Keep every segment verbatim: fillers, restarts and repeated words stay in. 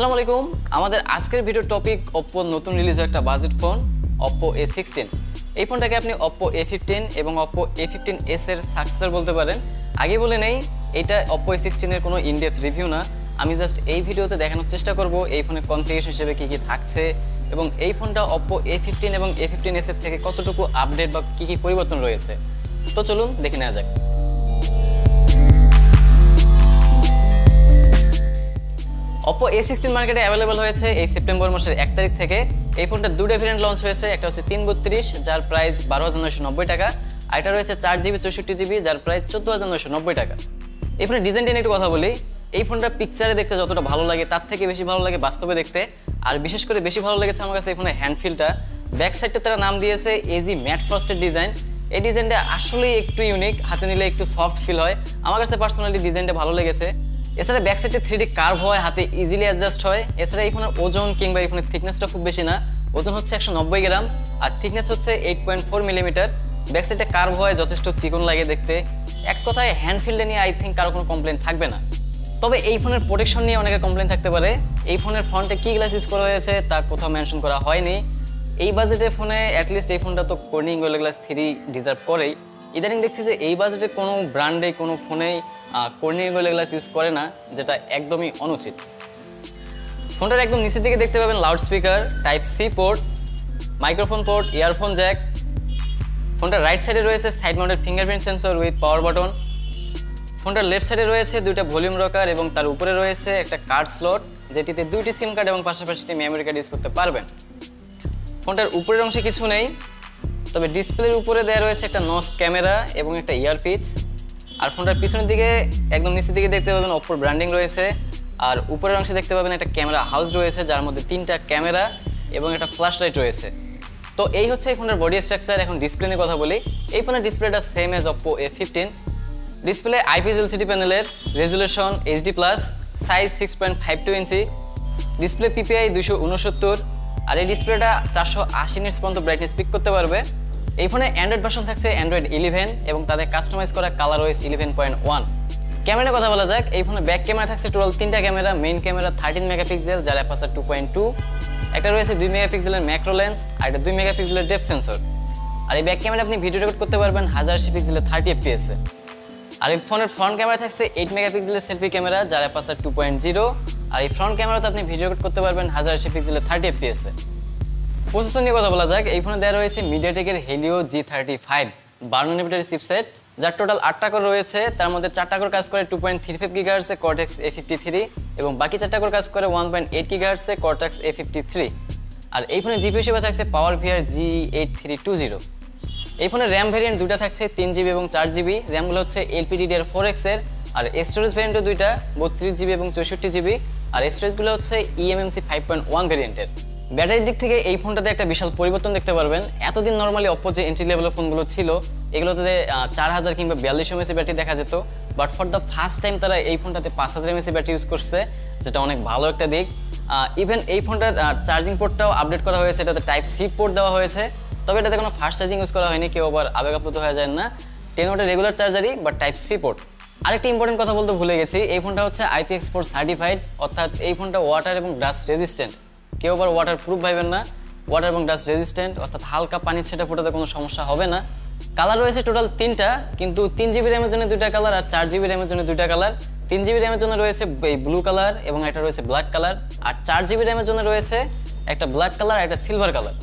আসসালামু আলাইকুম। আমাদের আজকের ভিডিও টপিক Oppo নতুন রিলিজ হওয়া একটা budget phone Oppo A sixteen। এই ফোনটাকে আপনি Oppo A fifteen এবং Oppo A fifteen s এর সাকসেসর বলতে পারেন। আগে বলে নেই, এটা Oppo A sixteen এর কোনো ইনডেপথ রিভিউ না। আমি জাস্ট এই ভিডিওতে দেখানোর চেষ্টা করব এই ফোনের কনফিগারেশন হিসেবে কি কি থাকছে এবং এই ফোনটা Oppo A fifteen এবং A fifteen s এর থেকে কতটুকু আপডেট বা কি কি পরিবর্তন রয়েছে। তো চলুন দেখে নেওয়া যাক। Oppo A sixteen মার্কেটে অ্যাভেলেবল হয়েছে এই সেপ্টেম্বর মাসের এক তারিখ থেকে। এই ফোনটা দুটো ভেরিয়েন্ট লঞ্চ হয়েছে, একটা হচ্ছে তিন বত্রিশ, যার প্রাইস বারো হাজার নয়শো নব্বই টাকা, আর এটা রয়েছে চার জিবি চৌষট্টি জিবি যার প্রাইস চোদ্দ হাজার নয়শো নব্বই টাকা। এই ফোনের ডিজাইনটা নিয়ে একটু কথা বলি। এই ফোনটা পিকচারে দেখতে যতটা ভালো লাগে তার থেকে বেশি ভালো লাগে বাস্তবে দেখতে, আর বিশেষ করে বেশি ভালো লেগেছে আমার কাছে এই ফোনের হ্যান্ডফিলটা। ব্যাক সাইডটা তারা নাম দিয়েছে এজি ম্যাট ফ্রস্টের ডিজাইন। এই ডিজাইনটা আসলেই একটু ইউনিক, হাতে নিলে একটু সফট ফিল হয়। আমার কাছে পার্সোনালি ডিজাইনটা ভালো লেগেছে। এছাড়া ব্যাক সাইডে থ্রি ডি কার্ভ হয়, হাতে ইজিলি অ্যাডজাস্ট হয়। এছাড়া এই ফোনের ওজন কিংবা এই ফোনের থিকনেসটা খুব বেশি না, ওজন হচ্ছে একশো নব্বই গ্রাম আর থিকনেস হচ্ছে eight point four millimetre. Back সাইডে কার্ভ হয়, যথেষ্ট চিকন লাগে দেখতে। এক কথায় হ্যান্ডফিল্ডে নিয়ে আই থিঙ্ক কারো কোনো কমপ্লেন থাকবে না। তবে এই ফোনের প্রোটেকশন নিয়ে অনেকের কমপ্লেন থাকতে পারে। এই ফোনের ফ্রন্টে কী গ্লাস ইউজ করা হয়েছে তা কোথাও মেনশন করা হয়নি। এই বাজেটের ফোনে অ্যাটলিস্ট এই ফোনটা তো Corning Gorilla glass three deserve করেই। ইদানিং দেখছি যে এই বাজেটে কোনো ব্র্যান্ডে কোনো ফোনেই কর্নিং গোয়েল গ্লাস ইউজ করে না, যেটা একদমই অনুচিত। ফোনটার একদম নিচের দিকে দেখতে পাবেন loud speaker, type C port, microphone port, earphone jack. ফোনটার রাইট সাইডে রয়েছে side mounted fingerprint sensor with power button. ফোনটার লেফট সাইডে রয়েছে দুইটা ভলিউম রকার এবং তার উপরে রয়েছে একটা কার্ড স্লট, যেটিতে দুইটি সিম কার্ড এবং পাশাপাশি একটি মেমোরি কার্ড ইউজ করতে পারবেন। ফোনটার উপরের অংশে কিছু নেই, তবে ডিসপ্লের উপরে দেওয়া রয়েছে একটা নস ক্যামেরা এবং একটা ইয়ারপিচ। আর ফোনটার পিছনের দিকে একদম নিচের দিকে দেখতে পাবেন Oppo ব্র্যান্ডিং রয়েছে, আর উপরের অংশে দেখতে পাবেন একটা ক্যামেরা হাউস রয়েছে যার মধ্যে তিনটা ক্যামেরা এবং একটা ফ্ল্যাশ লাইট রয়েছে। তো এই হচ্ছে এই ফোনের বডি স্ট্রাকচার। এখন ডিসপ্লে নিয়ে কথা বলি। এই ফোনের ডিসপ্লেটা same as Oppo A fifteen। Display IPS LCD প্যানেলের, resolution HD plus, size six point five two inch, display PPI দুইশো উনসত্তর, আর এই ডিসপ্লেটা চারশো আশি নিটস পর্যন্ত ব্রাইটনেস পিক করতে পারবে। এই ফোনে অ্যান্ড্রয়েড ভার্সন থাকছে অ্যান্ড্রয়েড ইলেভেন এবং তাদের কাস্টমাইজ করা Color OS eleven point one. ক্যামেরার কথা বলা যাক, এই ফোনে ব্যাক ক্যামেরা থাকছে টোটাল তিনটা camera, main camera thirteen megapixel যার অ্যাপারচার টু পয়েন্ট টু, একটা রয়েছে দুই মেগাপিক্সেলের ম্যাক্রো লেন্স আর একটা দুই মেগাপিক্সেলের ডেপথ সেন্সর। আর এই ব্যাক ক্যামেরা আপনি ভিডিও রেকর্ড করতে পারবেন হাজার আশি পিক্সেলের থার্টি এফপিএস এ। আর এই ফোনের ফ্রন্ট ক্যামেরা থাকছে এইট মেগাপিক্সেলের সেলফি ক্যামেরা যার অ্যাপারচার টু পয়েন্ট জিরো, আর এই ফ্রন্ট ক্যামেরাতে আপনি ভিডিও রেকর্ড করতে পারবেন হাজার আশি পিক্সেলের থার্টি এফপিএস এ। প্রসেসর নিয়ে কথা বলা যাক, এই ফোনে দেওয়া রয়েছে মিডিয়াটেকের হেলিও জি থার্টি ফাইভ বারো এনএফটার চিপসেট, যার টোটাল আটটা করে রয়েছে, তার মধ্যে চারটা করে কাজ করে টু পয়েন্ট থ্রি ফাইভ গিগাহার্টসে Cortex A ফিফটি থ্রি এবং বাকি চারটা করে কাজ করে ওয়ান পয়েন্ট এইট গিগাহার্টসে Cortex A ফিফটি থ্রি। আর এই ফোনে জিপি হিসেবে থাকছে power VR G eight three two zero. এই ফোনের র্যাম ভেরিয়েন্ট দুটা থাকছে তিন জিবি এবং চার জিবি র্যামগুলো হচ্ছে L P D D R four X এর, আর স্টোরেজ ভেরিয়েন্টও দুইটা বত্রিশ জিবি এবং চৌষট্টি জিবি, আর স্টোরেজগুলো হচ্ছে E M M C five point one ভেরিয়েন্টের। ব্যাটারির দিক থেকে এই ফোনটাতে একটা বিশাল পরিবর্তন দেখতে পারবেন। এতদিন নর্মালি Oppo যে এন্ট্রি লেভেলের ফোনগুলো ছিল এগুলোতে চার হাজার কিংবা বিয়াল্লিশ এমএসি ব্যাটারি দেখা যেত, but for the first time তারা এই ফোনটাতে পাঁচ হাজার এমএসি ব্যাটারি ইউজ করছে, যেটা অনেক ভালো একটা দিক। ইভেন এই ফোনটার চার্জিং পোর্টটাও আপডেট করা হয়েছে, এটাতে টাইপ সি পোর্ট দেওয়া হয়েছে, তবে এটাতে কোনো ফাস্ট চার্জিং ইউজ করা হয়নি, কেউ আবার আবেগ আপ্লুত হয়ে যায় না। টেন ওয়াটের রেগুলার চার্জারই বা টাইপ সি পোর্ট। আরেকটি ইম্পর্টেন্ট কথা বলতে ভুলে গেছি, এই ফোনটা হচ্ছে I P X four certified, অর্থাৎ এই ফোনটা ওয়াটার এবং ডাস্ট রেজিস্ট্যান্ট। কেউ আবার ওয়াটার প্রুফ ভাবেন না, ওয়াটার এবং ডাস্ট রেজিস্ট্যান্ট, অর্থাৎ হালকা পানি ছেটা ফোটাতে কোনো সমস্যা হবে না। কালার রয়েছে টোটাল তিনটা, কিন্তু তিন জিবি র্যামের জন্য দুইটা কালার আর চার জিবি র্যামের জন্য দুইটা কালার। তিন জিবি র্যামের জন্য রয়েছে এই ব্লু কালার এবং একটা রয়েছে ব্ল্যাক কালার, আর চার জিবি র্যামের জন্য রয়েছে একটা ব্ল্যাক কালার আর একটা সিলভার কালার।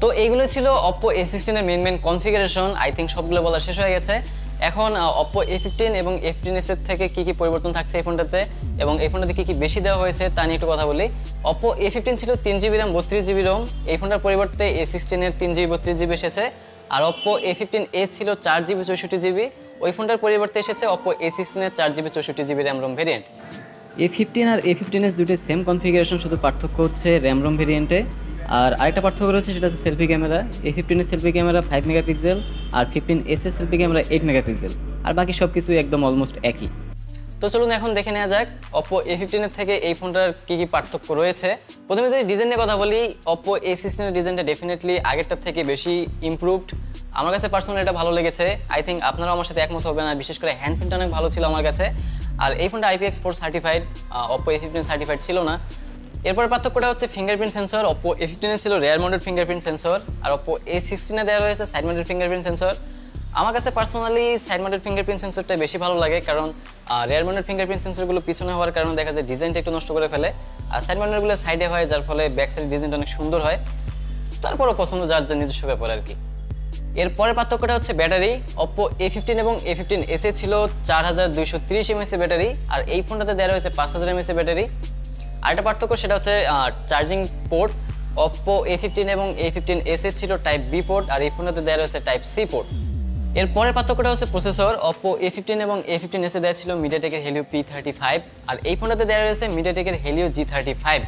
তো এইগুলো ছিল Oppo A sixteen এর main main configuration. I think সবগুলো বলা শেষ হয়ে গেছে। এখন Oppo A fifteen এবং A fifteen s এর থেকে কী কী পরিবর্তন থাকছে এই ফোনটাতে এবং এই ফোনটাতে কী কী বেশি দেওয়া হয়েছে তা নিয়ে একটু কথা বলি। Oppo A fifteen ছিল তিন জিবি র্যাম বত্রিশ জিবি রোম, এই ফোনটার পরিবর্তে A sixteen এর তিন জিবি বত্রিশ জিবি এসেছে। আর Oppo A fifteen s ছিল চার জিবি চৌষট্টি জিবি, ওই ফোনটার পরিবর্তে এসেছে Oppo A sixteen এর চার জিবি চৌষট্টি GB RAM ROM variant. A fifteen আর A fifteen s দুটো সেম কনফিগারেশন, শুধু পার্থক্য হচ্ছে র্যাম রোম ভেরিয়েন্টে। আর আরেকটা পার্থক্য রয়েছে, সেটা হচ্ছে সেলফি ক্যামেরা। A fifteen এর সেলফি ক্যামেরা ফাইভ মেগাপিক্সেল আর ফিফটিন s এর সেলফি ক্যামেরা এইট মেগাপিক্সেল, আর বাকি সব কিছু একদম অলমোস্ট একই। তো চলুন এখন দেখে নেওয়া যাক Oppo A fifteen এর থেকে এই ফোনটার কী কী পার্থক্য রয়েছে। প্রথমে যদি ডিজাইন নিয়ে কথা বলি, Oppo A sixteen এর ডিজাইনটা ডেফিনেটলি আগেরটার থেকে বেশি ইমপ্রুভড। আমার কাছে পার্সোনালি এটা ভালো লেগেছে, আই থিঙ্ক আপনারাও আমার সাথে একমত হবেন। আর বিশেষ করে হ্যান্ডফিলটা অনেক ভালো ছিল আমার কাছে। আর এই ফোনটা I P X four certified, Oppo A fifteen certified ছিল না। এরপর পার্থক্যটা হচ্ছে fingerprint sensor. Oppo A fifteen এ ছিল রিয়ার মাউন্টেড ফিঙ্গারপ্রিন্ট সেন্সর, আর Oppo A sixteen এ দেওয়া রয়েছে সাইড মাউন্টেড ফিঙ্গারপ্রিন্ট সেন্সর। আমার কাছে পার্সোনালি সাইড মাউন্টেড ফিঙ্গারপ্রিন্ট সেন্সরটা বেশি ভালো লাগে, কারণ রিয়ার মাউন্টেড ফিঙ্গারপ্রিন্ট সেন্সরগুলো পিছনে হওয়ার কারণে দেখা যায় ডিজাইনটা একটু নষ্ট করে ফেলে, আর সাইড মাউন্টেডগুলো সাইডে হয়, যার ফলে ব্যাক সাইড ডিজাইনটা অনেক সুন্দর হয়। তারপরও পছন্দ যার যার নিজস্ব ব্যাপার আর কি। এরপরের পার্থক্যটা হচ্ছে ব্যাটারি। Oppo A fifteen এবং A fifteen S এ ছিল চার হাজার দুইশো তিরিশ এমএস এ ব্যাটারি, আর এই ফোনটাতে দেওয়া রয়েছে পাঁচ হাজার এমএস এ ব্যাটারি। আরেকটা পার্থক্য সেটা হচ্ছে charging port. Oppo A fifteen এবং A fifteen S এ ছিল টাইপ বি পোর্ট, আর এই ফোনটাতে দেওয়া রয়েছে টাইপ সি পোর্ট। এরপরের পার্থক্যটা হচ্ছে প্রসেসর। Oppo A fifteen এবং A fifteen S এ দেওয়া ছিল MediaTek এর Helio P thirty-five, আর এই ফোনটাতে দেওয়া রয়েছে MediaTek এর Helio G thirty-five।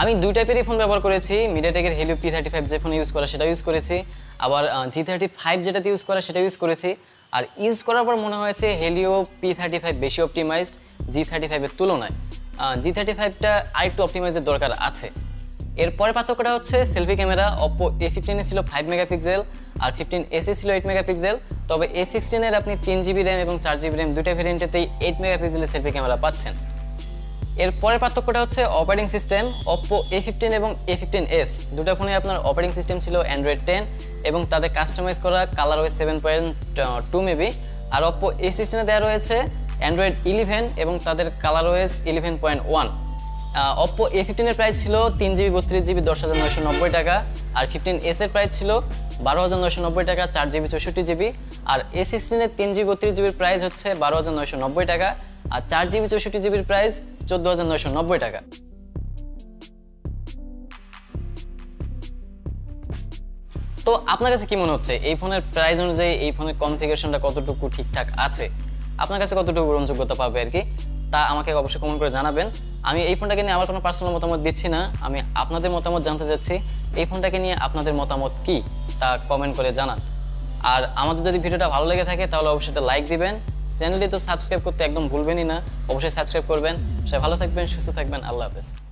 আমি দুই টাইপেরই ফোন ব্যবহার করেছি। MediaTek এর Helio P thirty-five যে ফোন ইউজ করা সেটা ইউজ করেছি, আবার G thirty-five যেটাতে ইউজ করা সেটা ইউজ করেছি। আর ইউজ করার পর মনে হয়েছে Helio P thirty-five বেশি অপটিমাইজড G thirty-five এর তুলনায়। G thirty-five টা আরেকটু অপটিমাইজের দরকার আছে। এরপরের পার্থক্যটা হচ্ছে selfie camera. Oppo A fifteen এ ছিল ফাইভ মেগাপিক্সেল, আর ফিফটিন S এ ছিল এইট মেগাপিক্সেল। তবে A sixteen এর আপনি তিন জিবি র্যাম এবং চার জিবি র্যাম দুইটা ভেরিয়েন্টেতেই এইট মেগাপিক্সেলের সেলফি ক্যামেরা পাচ্ছেন। এরপরের পার্থক্যটা হচ্ছে operating system. Oppo A fifteen এবং A fifteen S দুটো ফোনে আপনার অপারেটিং সিস্টেম ছিল অ্যান্ড্রয়েড টেন, এবং তাদের কাস্টমাইজ করা Color OS seven point two maybe. আর Oppo A sixteen এ দেওয়া রয়েছে অ্যান্ড্রয়েড ইলেভেন এবং তাদের Color OS eleven point one. Oppo A fifteen এর প্রাইস ছিল তিন জিবি বত্রিশ জিবি দশ হাজার নয়শো নব্বই টাকা, আর ফিফটিন S এর প্রাইস ছিল বারো হাজার নয়শো নব্বই টাকা চার জিবি চৌষট্টি জিবি। আর A sixteen এর তিন জিবি বত্রিশ জিবির প্রাইস হচ্ছে বারো হাজার নয়শো নব্বই টাকা, আর চার জিবি চৌষট্টি জিবির প্রাইস চোদ্দ হাজার নয়শো নব্বই টাকা। তো আপনার কাছে কি মনে হচ্ছে এই ফোনের প্রাইস অনুযায়ী এই ফোনের কনফিগারেশনটা কতটুকু ঠিকঠাক আছে, আপনার কাছে কতটুকু গ্রহণযোগ্যতা পাবে আর কি, তা আমাকে অবশ্যই কমেন্ট করে জানাবেন। আমি এই ফোনটাকে নিয়ে আমার কোনো পার্সোনাল মতামত দিচ্ছি না, আমি আপনাদের মতামত জানতে চাচ্ছি। এই ফোনটাকে নিয়ে আপনাদের মতামত কি তা কমেন্ট করে জানান। আর আমাদের যদি ভিডিওটা ভালো লেগে থাকে তাহলে অবশ্যই একটা লাইক দিবেন, চ্যানেলটি তো সাবস্ক্রাইব করতে একদম ভুলবেনই না, অবশ্যই সাবস্ক্রাইব করবেন। সবাই ভালো থাকবেন, সুস্থ থাকবেন, আল্লাহ হাফেজ।